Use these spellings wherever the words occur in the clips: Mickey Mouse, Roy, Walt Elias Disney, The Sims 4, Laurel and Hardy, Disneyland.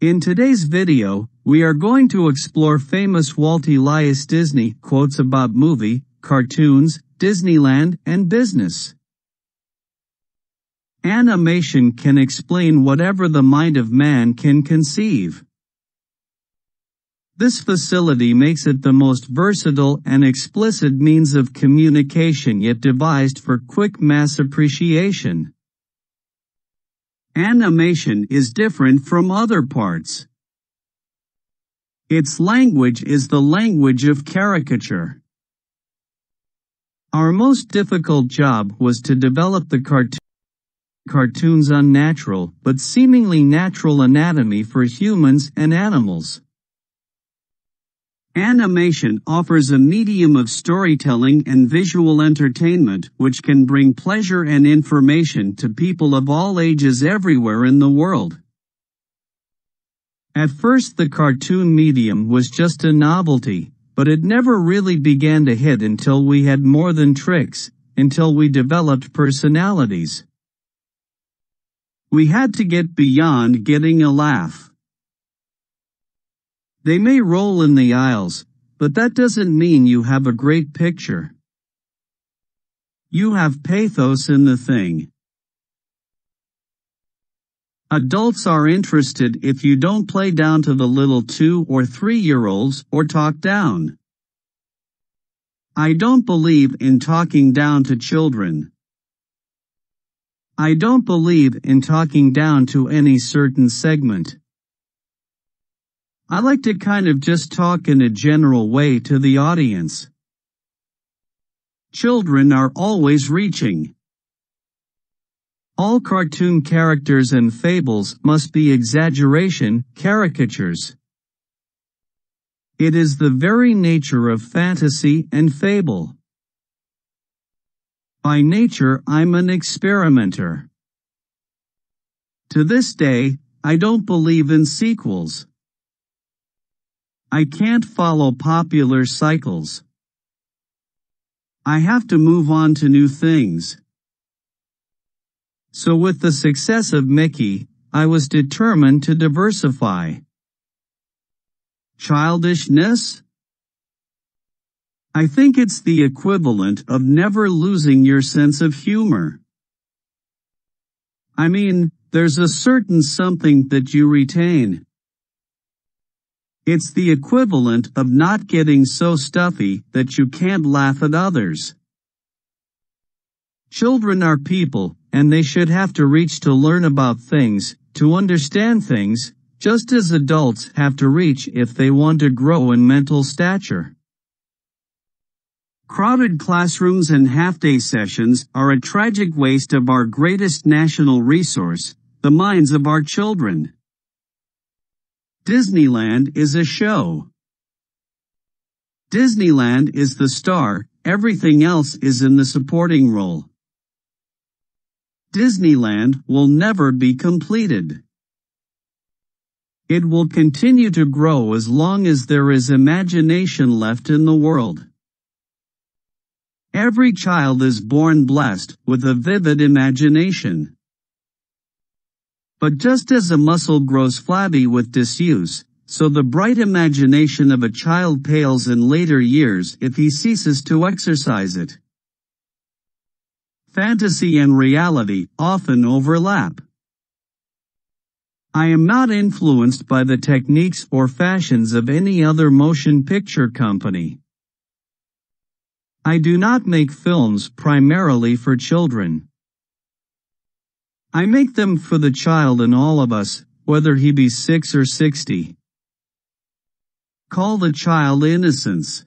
In today's video, we are going to explore famous Walt Elias Disney quotes about movie, cartoons, Disneyland, and business. Animation can explain whatever the mind of man can conceive. This facility makes it the most versatile and explicit means of communication yet devised for quick mass appreciation. Animation is different from other parts. Its language is the language of caricature. Our most difficult job was to develop the cartoon's unnatural but seemingly natural anatomy for humans and animals. Animation offers a medium of storytelling and visual entertainment which can bring pleasure and information to people of all ages everywhere in the world. At first, the cartoon medium was just a novelty, but it never really began to hit until we had more than tricks, until we developed personalities. We had to get beyond getting a laugh. They may roll in the aisles, but that doesn't mean you have a great picture. You have pathos in the thing. Adults are interested if you don't play down to the little 2- or 3-year-olds or talk down. I don't believe in talking down to children. I don't believe in talking down to any certain segment. I like to kind of just talk in a general way to the audience. Children are always reaching. All cartoon characters and fables must be exaggeration, caricatures. It is the very nature of fantasy and fable. By nature, I'm an experimenter. To this day, I don't believe in sequels. I can't follow popular cycles. I have to move on to new things. So with the success of Mickey, I was determined to diversify. Childishness? I think it's the equivalent of never losing your sense of humor. I mean, there's a certain something that you retain. It's the equivalent of not getting so stuffy that you can't laugh at others. Children are people, and they should have to reach to learn about things, to understand things, just as adults have to reach if they want to grow in mental stature. Crowded classrooms and half-day sessions are a tragic waste of our greatest national resource, the minds of our children. Disneyland is a show. Disneyland is the star, everything else is in the supporting role. Disneyland will never be completed. It will continue to grow as long as there is imagination left in the world. Every child is born blessed with a vivid imagination. But just as a muscle grows flabby with disuse, so the bright imagination of a child pales in later years if he ceases to exercise it. Fantasy and reality often overlap. I am not influenced by the techniques or fashions of any other motion picture company. I do not make films primarily for children. I make them for the child in all of us, whether he be 6 or 60. Call the child innocence.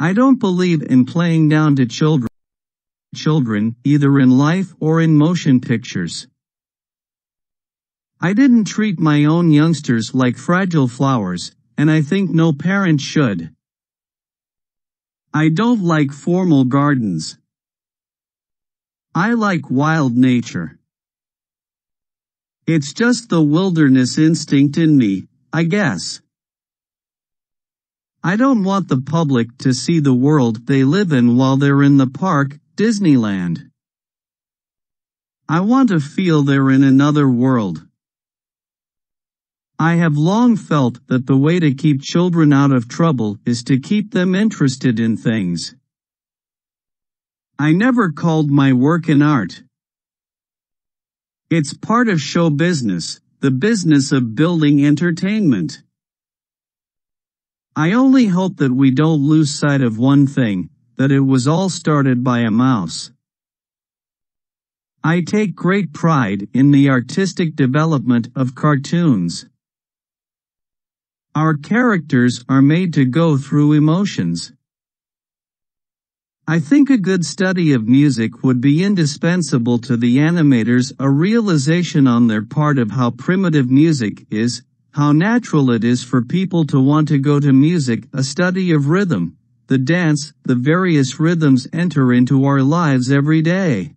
I don't believe in playing down to children, either in life or in motion pictures. I didn't treat my own youngsters like fragile flowers, and I think no parent should. I don't like formal gardens. I like wild nature. It's just the wilderness instinct in me, I guess. I don't want the public to see the world they live in while they're in the park, Disneyland. I want to feel they're in another world. I have long felt that the way to keep children out of trouble is to keep them interested in things. I never called my work an art. It's part of show business, the business of building entertainment. I only hope that we don't lose sight of one thing, that it was all started by a mouse. I take great pride in the artistic development of cartoons. Our characters are made to go through emotions. I think a good study of music would be indispensable to the animators, a realization on their part of how primitive music is, how natural it is for people to want to go to music, a study of rhythm, the dance, the various rhythms enter into our lives every day.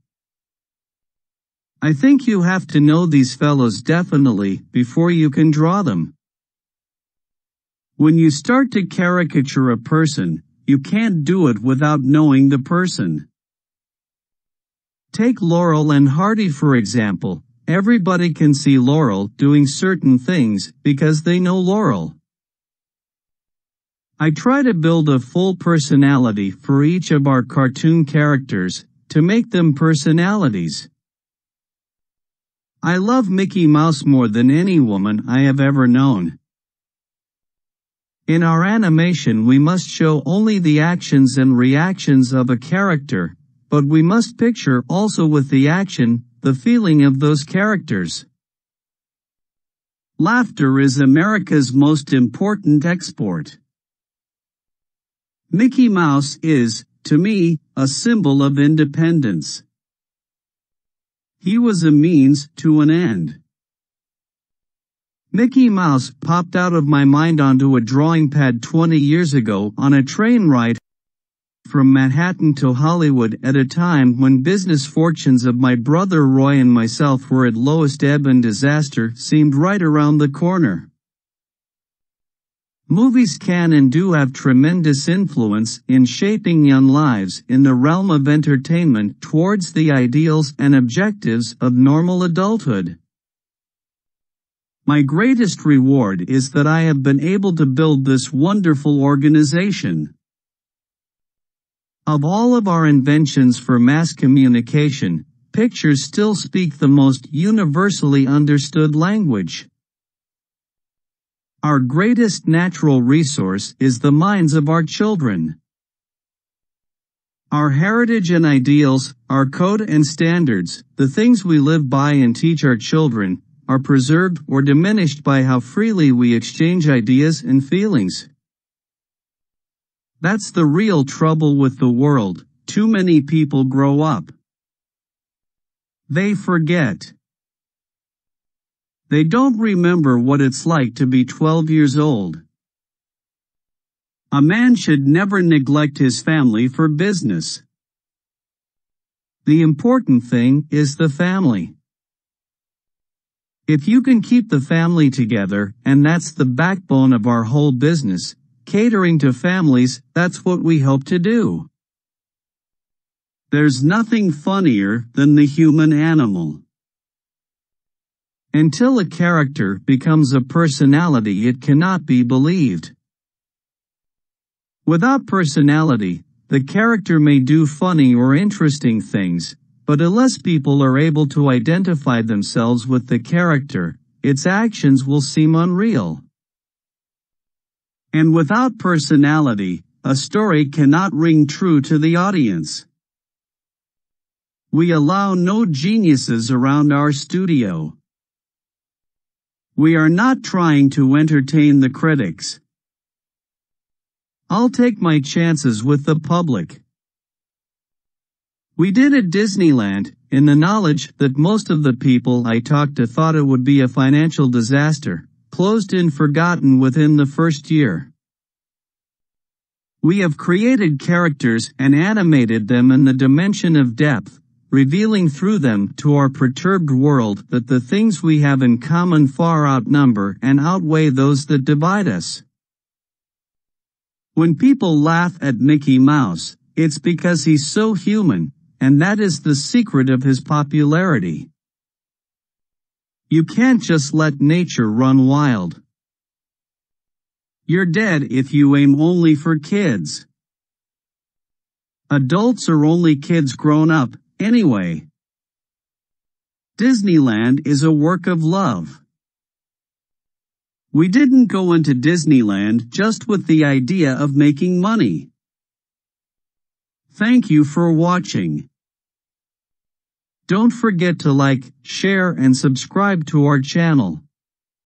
I think you have to know these fellows definitely before you can draw them. When you start to caricature a person, you can't do it without knowing the person. Take Laurel and Hardy for example. Everybody can see Laurel doing certain things because they know Laurel. I try to build a full personality for each of our cartoon characters, to make them personalities. I love Mickey Mouse more than any woman I have ever known. In our animation we must show only the actions and reactions of a character, but we must picture also with the action, the feeling of those characters. Laughter is America's most important export. Mickey Mouse is, to me, a symbol of independence. He was a means to an end. Mickey Mouse popped out of my mind onto a drawing pad 20 years ago on a train ride from Manhattan to Hollywood at a time when business fortunes of my brother Roy and myself were at lowest ebb and disaster seemed right around the corner. Movies can and do have tremendous influence in shaping young lives in the realm of entertainment towards the ideals and objectives of normal adulthood. My greatest reward is that I have been able to build this wonderful organization. Of all of our inventions for mass communication, pictures still speak the most universally understood language. Our greatest natural resource is the minds of our children. Our heritage and ideals, our code and standards, the things we live by and teach our children, are preserved or diminished by how freely we exchange ideas and feelings. That's the real trouble with the world. Too many people grow up. They forget. They don't remember what it's like to be 12 years old. A man should never neglect his family for business. The important thing is the family. If you can keep the family together, and that's the backbone of our whole business, catering to families, that's what we hope to do. There's nothing funnier than the human animal. Until a character becomes a personality, it cannot be believed. Without personality, the character may do funny or interesting things, but unless people are able to identify themselves with the character, its actions will seem unreal. And without personality, a story cannot ring true to the audience. We allow no geniuses around our studio. We are not trying to entertain the critics. I'll take my chances with the public. We did at Disneyland, in the knowledge that most of the people I talked to thought it would be a financial disaster. Closed and forgotten within the first year. We have created characters and animated them in the dimension of depth, revealing through them to our perturbed world that the things we have in common far outnumber and outweigh those that divide us. When people laugh at Mickey Mouse, it's because he's so human, and that is the secret of his popularity. You can't just let nature run wild. You're dead if you aim only for kids. Adults are only kids grown up, anyway. Disneyland is a work of love. We didn't go into Disneyland just with the idea of making money. Thank you for watching. Don't forget to like, share, and subscribe to our channel.